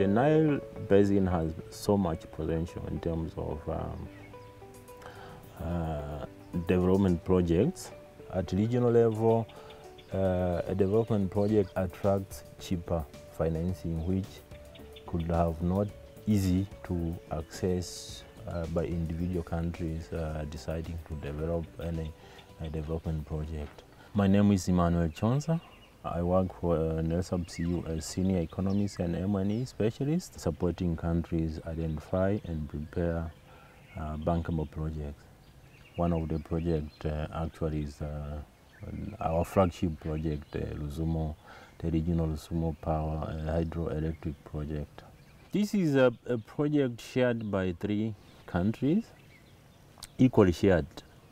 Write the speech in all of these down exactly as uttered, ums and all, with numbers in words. The Nile Basin has so much potential in terms of um, uh, development projects. At regional level, uh, a development project attracts cheaper financing, which could have not easy to access uh, by individual countries uh, deciding to develop any uh, development project. My name is Emmanuel Chonza. I work for uh, Nile Sub C U as Senior Economist and M and E Specialist, supporting countries identify and prepare uh, bankable projects. One of the projects uh, actually is uh, our flagship project, uh, Lusumo, the regional Lusumo Power uh, Hydroelectric Project. This is a, a project shared by three countries, equally shared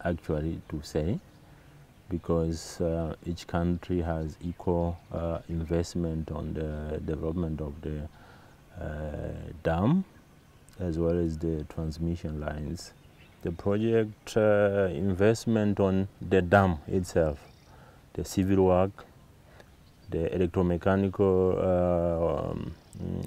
actually to say, because uh, each country has equal uh, investment on the development of the uh, dam as well as the transmission lines. The project uh, investment on the dam itself, the civil work, the electromechanical uh, um,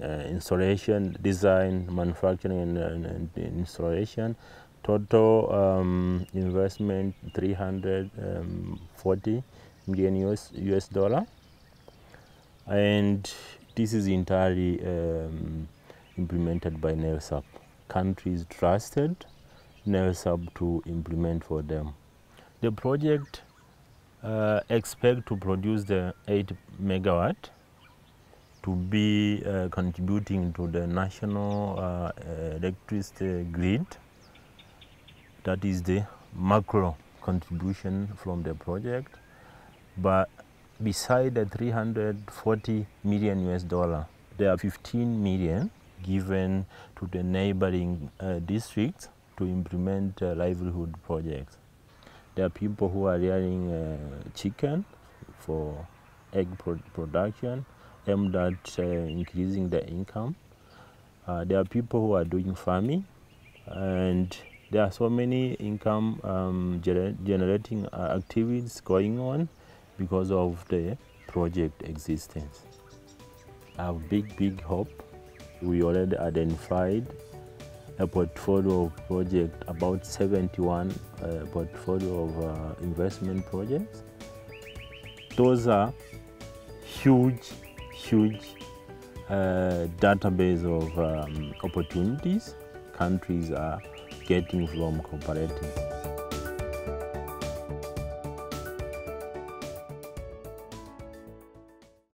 uh, installation, design, manufacturing and, and, and installation. Total um, investment three hundred forty million U S dollar, and this is entirely um, implemented by Nile Sub. Countries trusted Nile Sub to implement for them. The project uh, expect to produce the eight megawatt to be uh, contributing to the national uh, electricity grid. That is the macro contribution from the project. But beside the three hundred forty million U S dollar, there are fifteen million given to the neighboring uh, districts to implement uh, livelihood projects. There are people who are rearing uh, chicken for egg pro production, aimed at uh, increasing the income. Uh, there are people who are doing farming, and there are so many income um, gener generating uh, activities going on because of the project existence. I have big, big hope. We already identified a portfolio of projects, about seventy-one uh, portfolio of uh, investment projects. Those are huge, huge uh, database of um, opportunities countries are getting from cooperatives.